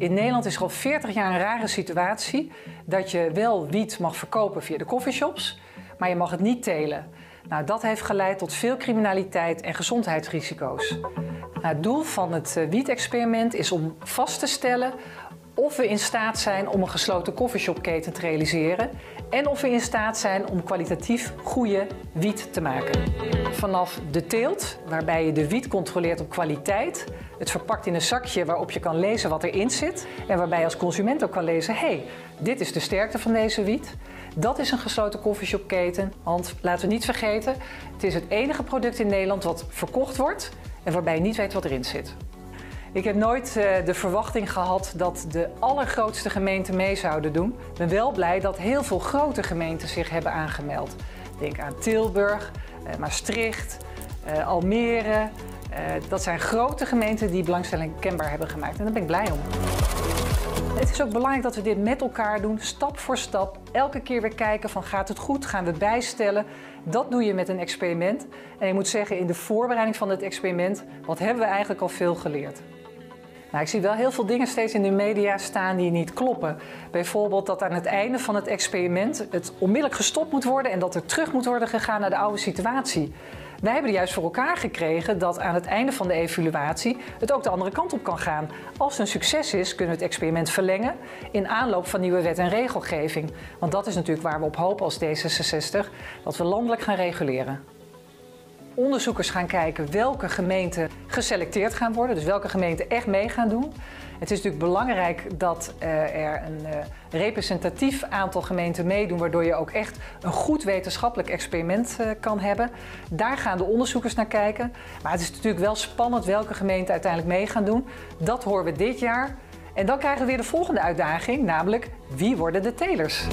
In Nederland is er al 40 jaar een rare situatie dat je wel wiet mag verkopen via de coffeeshops, maar je mag het niet telen. Nou, dat heeft geleid tot veel criminaliteit en gezondheidsrisico's. Nou, het doel van het wiet-experiment is om vast te stellen of we in staat zijn om een gesloten coffeeshopketen te realiseren en of we in staat zijn om kwalitatief goede wiet te maken. Vanaf de teelt, waarbij je de wiet controleert op kwaliteit, het verpakt in een zakje waarop je kan lezen wat erin zit en waarbij je als consument ook kan lezen, hey, dit is de sterkte van deze wiet. Dat is een gesloten coffeeshopketen, want laten we niet vergeten, het is het enige product in Nederland wat verkocht wordt en waarbij je niet weet wat erin zit. Ik heb nooit de verwachting gehad dat de allergrootste gemeenten mee zouden doen. Ik ben wel blij dat heel veel grote gemeenten zich hebben aangemeld. Denk aan Tilburg, Maastricht, Almere. Dat zijn grote gemeenten die belangstelling kenbaar hebben gemaakt en daar ben ik blij om. Het is ook belangrijk dat we dit met elkaar doen, stap voor stap. Elke keer weer kijken van gaat het goed, gaan we bijstellen. Dat doe je met een experiment. En je moet zeggen in de voorbereiding van het experiment, wat hebben we eigenlijk al veel geleerd? Nou, ik zie wel heel veel dingen steeds in de media staan die niet kloppen. Bijvoorbeeld dat aan het einde van het experiment het onmiddellijk gestopt moet worden en dat er terug moet worden gegaan naar de oude situatie. Wij hebben er juist voor elkaar gekregen dat aan het einde van de evaluatie het ook de andere kant op kan gaan. Als het een succes is, kunnen we het experiment verlengen in aanloop van nieuwe wet en regelgeving. Want dat is natuurlijk waar we op hopen als D66, dat we landelijk gaan reguleren. Onderzoekers gaan kijken welke gemeenten geselecteerd gaan worden, dus welke gemeenten echt mee gaan doen. Het is natuurlijk belangrijk dat er een representatief aantal gemeenten meedoen, waardoor je ook echt een goed wetenschappelijk experiment kan hebben. Daar gaan de onderzoekers naar kijken. Maar het is natuurlijk wel spannend welke gemeenten uiteindelijk mee gaan doen. Dat horen we dit jaar. En dan krijgen we weer de volgende uitdaging, namelijk wie worden de telers?